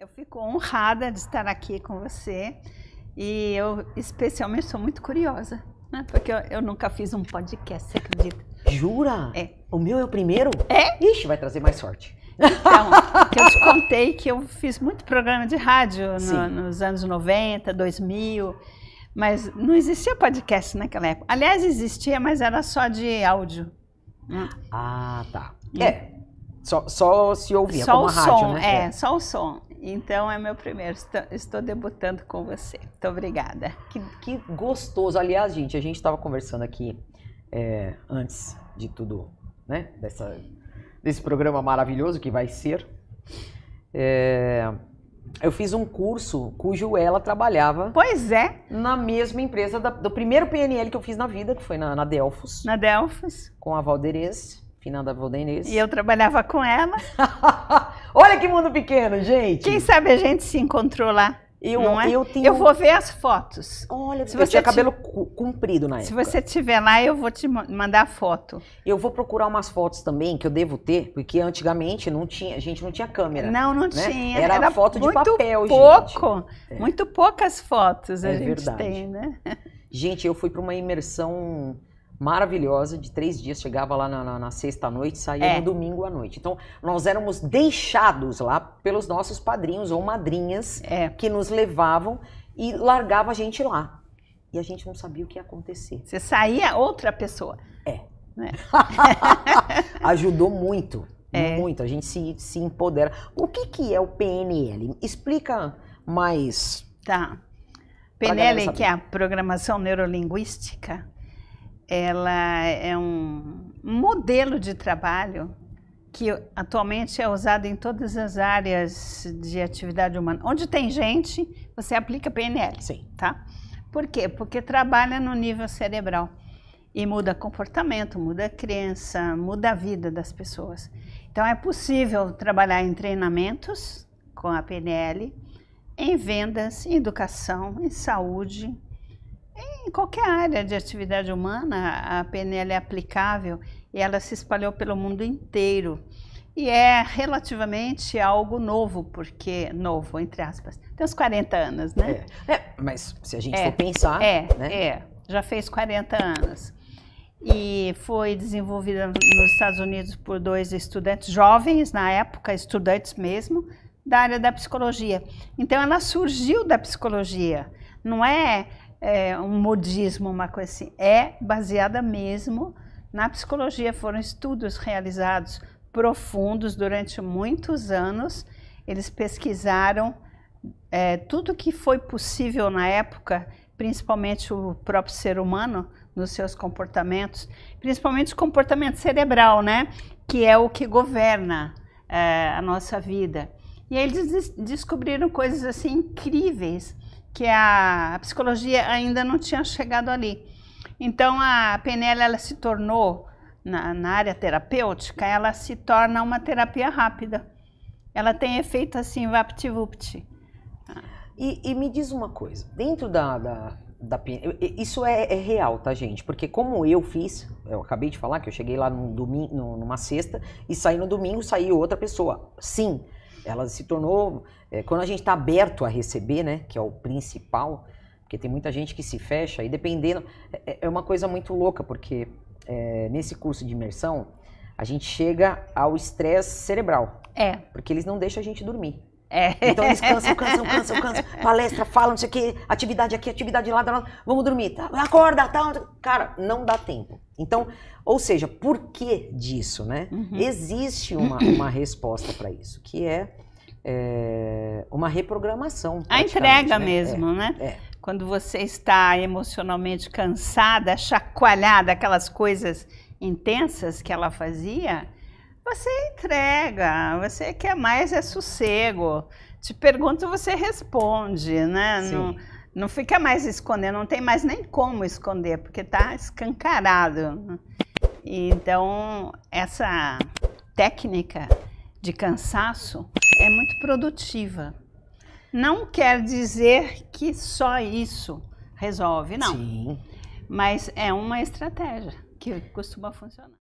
Eu fico honrada de estar aqui com você e eu especialmente sou muito curiosa, né? Porque eu nunca fiz um podcast, você acredita? Jura? É. O meu é o primeiro? É? Ixi, vai trazer mais sorte. Então, eu te contei que eu fiz muito programa de rádio nos anos 90, 2000, mas não existia podcast naquela época. Aliás, existia, mas era só de áudio. Ah, tá. É, só se ouvia, como a rádio, né? É, só o som. Então, é meu primeiro. Estou debutando com você. Muito obrigada. Que gostoso. Aliás, gente, a gente estava conversando aqui antes de tudo, né? Desse programa maravilhoso que vai ser. Eu fiz um curso cujo ela trabalhava. Pois é. Na mesma empresa do primeiro PNL que eu fiz na vida, que foi na Delfos. Na Delfos. Com a Valderês, finada Valderês. E eu trabalhava com ela. Olha que mundo pequeno, gente. Quem sabe a gente se encontrou lá. Eu vou ver as fotos. Olha, se você tinha cabelo comprido na época. Se você estiver lá, eu vou te mandar a foto. Eu vou procurar umas fotos também, que eu devo ter, porque antigamente não tinha, a gente não tinha câmera. Não tinha. Era foto de papel, pouco, gente. Muito poucas fotos a gente tem, né? Gente, eu fui para uma imersão maravilhosa de 3 dias, chegava lá na sexta-noite, saía no domingo à noite. Então, nós éramos deixados lá pelos nossos padrinhos ou madrinhas que nos levavam e largava a gente lá. E a gente não sabia o que ia acontecer. Você saía outra pessoa. É. Né? Ajudou muito, muito. A gente se empodera. O que é o PNL? Explica mais. Tá. PNL, que é a Programação Neurolinguística, ela é um modelo de trabalho que atualmente é usado em todas as áreas de atividade humana. Onde tem gente, você aplica PNL, sim, tá? Por quê? Porque trabalha no nível cerebral e muda comportamento, muda crença, muda a vida das pessoas. Então é possível trabalhar em treinamentos com a PNL, em vendas, em educação, em saúde. Em qualquer área de atividade humana, a PNL é aplicável e ela se espalhou pelo mundo inteiro. E é relativamente algo novo, porque novo, entre aspas, tem uns 40 anos, né? Mas se a gente for pensar... já fez 40 anos. E foi desenvolvida nos Estados Unidos por 2 estudantes jovens, na época, estudantes mesmo, da área da psicologia. Então ela surgiu da psicologia, não é... um modismo, uma coisa assim, é baseada mesmo na psicologia. Foram estudos realizados profundos durante muitos anos. Eles pesquisaram tudo que foi possível na época, principalmente o próprio ser humano, nos seus comportamentos, principalmente o comportamento cerebral, né? Que é o que governa a nossa vida. E eles descobriram coisas assim incríveis, que a psicologia ainda não tinha chegado ali. Então a PNL, ela se tornou, na área terapêutica, ela se torna uma terapia rápida. Ela tem efeito assim, vapt-vupt. E me diz uma coisa, dentro da PNL, isso é real, tá, gente? Porque como eu fiz, eu acabei de falar que eu cheguei lá numa sexta e saí no domingo, saiu outra pessoa. Sim. Ela se tornou, quando a gente está aberto a receber, né, que é o principal, porque tem muita gente que se fecha e dependendo, é uma coisa muito louca, porque nesse curso de imersão, a gente chega ao estresse cerebral, porque eles não deixam a gente dormir. Então eles cansam, palestra, falam, não sei o que, atividade aqui, atividade lá, vamos dormir, tá, acorda, tá, cara, não dá tempo. Então, ou seja, por que disso, né? Uhum. Existe uma resposta para isso, que é uma reprogramação. A entrega, né? Mesmo, né? Quando você está emocionalmente cansada, chacoalhada, aquelas coisas intensas que ela fazia, você entrega, você quer mais é sossego. Te pergunto, você responde, né? Não fica mais escondendo, não tem mais nem como esconder, porque tá escancarado. Então, essa técnica de cansaço é muito produtiva. Não quer dizer que só isso resolve, não. Sim. Mas é uma estratégia que costuma funcionar.